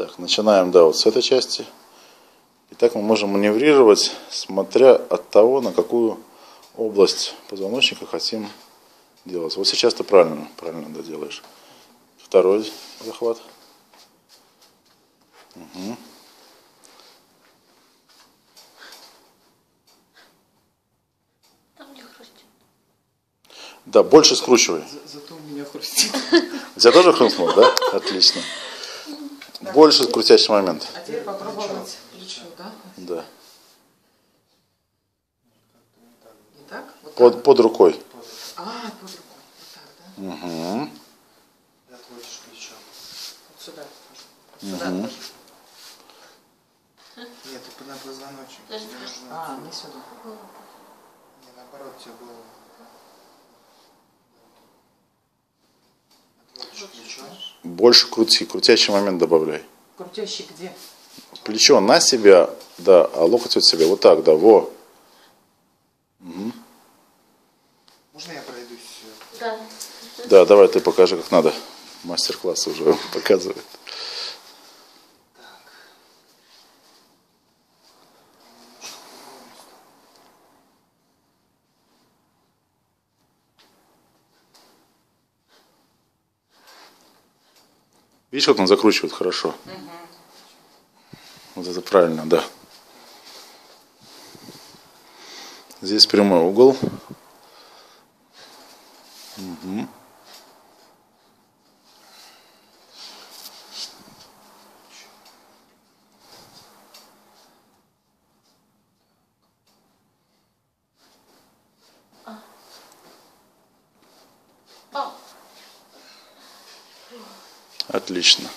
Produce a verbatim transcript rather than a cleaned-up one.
Так, начинаем, да, вот с этой части. И так мы можем маневрировать, смотря от того, на какую область позвоночника хотим делать. Вот сейчас ты правильно, правильно доделаешь. Второй захват. Угу. Там не хрустит. Да, больше скручивай. За, зато у меня хрустит. У тебя тоже хрустнуло, да? Отлично. Больше крутящий момент. А теперь попробовать плечо, да? Да. Не так? Вот под, так? Под рукой. А, под рукой. Вот так, да? Угу. И отводишь плечо. Вот сюда. Угу. Сюда. Нет, ты на позвоночник. А, не сюда. Не, наоборот, тебе голову. Больше крути, крутящий момент добавляй. Крутящий где? Плечо на себя, да, а локоть от себя. Вот так, да, во. Угу. Можно я пройдусь? Да. Да, давай ты покажи, как надо. Мастер-класс уже показывает. Видишь, вот он закручивает хорошо. Угу. Вот это правильно, да. Здесь прямой угол. Угу. Отлично.